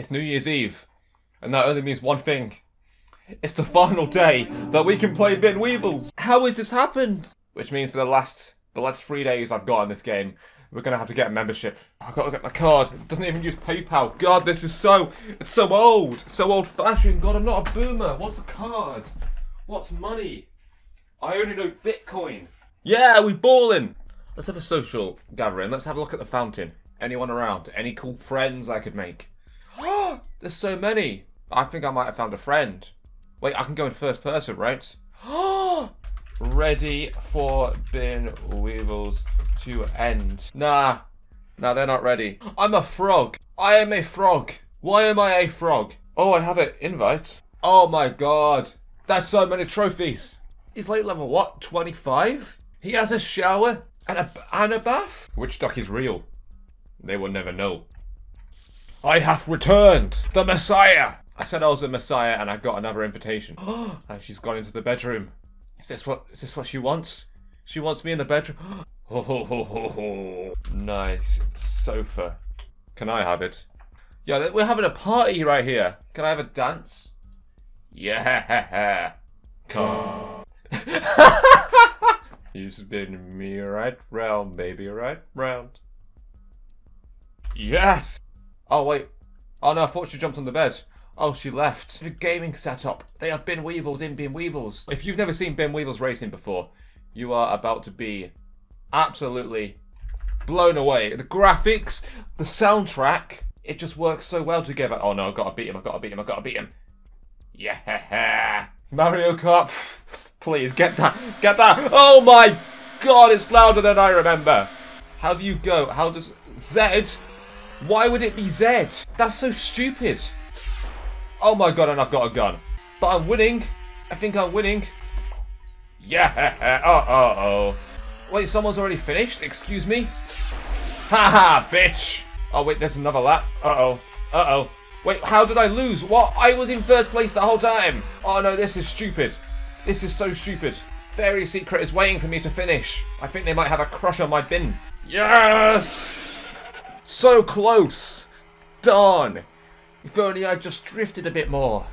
It's New Year's Eve, and that only means one thing. It's the final day that we can play Bin Weevils. How has this happened? Which means for the last 3 days I've got in this game, we're gonna have to get a membership. I've got to get my card. It doesn't even use PayPal. God, this is so old-fashioned. God, I'm not a boomer. What's a card? What's money? I only know Bitcoin. Yeah, we balling. Let's have a social gathering. Let's have a look at the fountain. Anyone around? Any cool friends I could make? There's so many. I think I might have found a friend. Wait, I can go in first person, right? Ready for Bin Weevils to end. Nah, they're not ready. I'm a frog. I am a frog. Why am I a frog? Oh, I have an invite. Oh my god. That's so many trophies. He's late level, what, 25? He has a shower and a bath? Which duck is real? They will never know. I have returned, the Messiah. I said I was a Messiah and I got another invitation. And she's gone into the bedroom. Is this what she wants? She wants me in the bedroom. Ho ho ho ho ho. Nice sofa. Can I have it? Yeah, we're having a party right here. Can I have a dance? Yeah. Come. You spin me right round, baby, right round. Yes. Oh wait. Oh no, I thought she jumped on the bed. Oh, she left. The gaming setup. They have Bin Weevils in Bin Weevils. If you've never seen Bin Weevils racing before, you are about to be absolutely blown away. The graphics, the soundtrack, it just works so well together. Oh no, I've got to beat him, I've got to beat him, I've got to beat him. Yeah. Mario Cup. Please, get that. Get that. Oh my god, it's louder than I remember. How do you go? How does Z? Why would it be Z? That's so stupid. Oh my god, and I've got a gun. But I'm winning. I think I'm winning. Yeah. Oh. Wait, someone's already finished? Excuse me? Haha, bitch. Oh, wait, there's another lap. Uh-oh. Wait, how did I lose? What? I was in first place the whole time. Oh, no, this is stupid. This is so stupid. Fairy Secret is waiting for me to finish. I think they might have a crush on my bin. Yes! So close. Darn. If only I just drifted a bit more.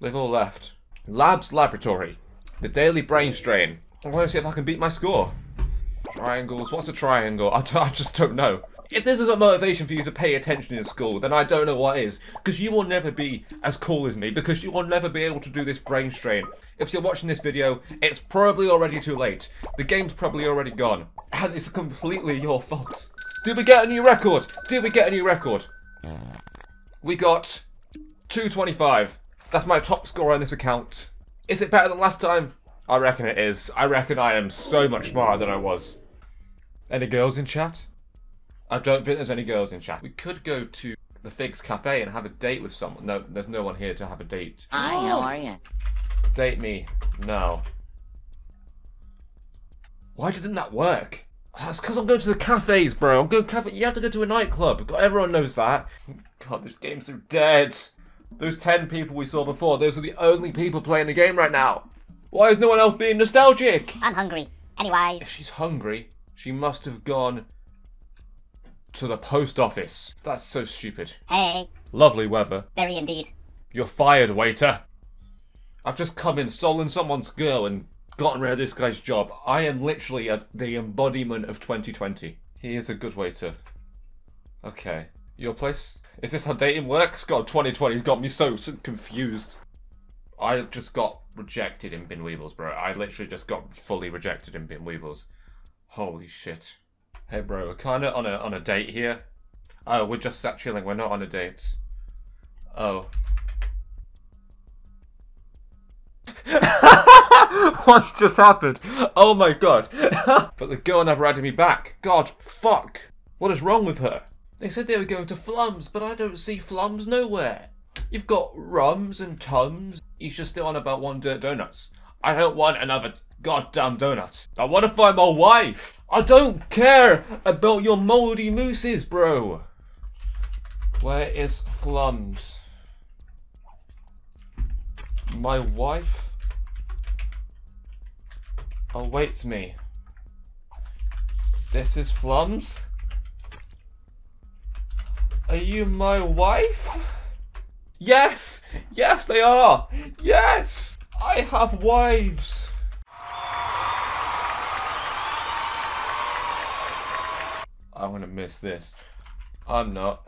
They've all left. Lab's laboratory. The daily brain strain. I want to see if I can beat my score. Triangles. What's a triangle? I just don't know. If this isn't motivation for you to pay attention in school, then I don't know what is. Because you will never be as cool as me. Because you will never be able to do this brain strain. If you're watching this video, it's probably already too late. The game's probably already gone. And it's completely your fault. Did we get a new record? Did we get a new record? We got 225. That's my top score on this account. Is it better than last time? I reckon it is. I reckon I am so much smarter than I was. Any girls in chat? I don't think there's any girls in chat. We could go to the Figs Cafe and have a date with someone. No, there's no one here to have a date. Hi, how are you? Date me now. Why didn't that work? That's because I'm going to the cafes, bro. I'm going to cafe. You have to go to a nightclub. God, everyone knows that. God, this game's so dead. Those 10 people we saw before, those are the only people playing the game right now. Why is no one else being nostalgic? I'm hungry. Anyways. If she's hungry, she must have gone to the post office. That's so stupid. Hey. Lovely weather. Very indeed. You're fired, waiter. I've just come in, stolen someone's girl and gotten rid of this guy's job. I am literally the embodiment of 2020. He is a good waiter. Okay. Your place? Is this how dating works? God, 2020's got me so confused. I just got rejected in Bin Weevils, bro. I literally just got fully rejected in Bin Weevils. Holy shit. Hey, bro, we're kind of on a date here. Oh, we're just sat chilling. We're not on a date. Oh. What's just happened? Oh my god. But the girl never added me back. God, fuck. What is wrong with her? They said they were going to Flums, but I don't see Flums nowhere. You've got Rums and Tums. He's just still on about one dirt donuts. I don't want another goddamn donut. I want to find my wife. I don't care about your mouldy mooses, bro. Where is Flums? My wife awaits me. This is Flums? Are you my wife? Yes! Yes, they are! Yes! I have wives! I'm gonna miss this. I'm not.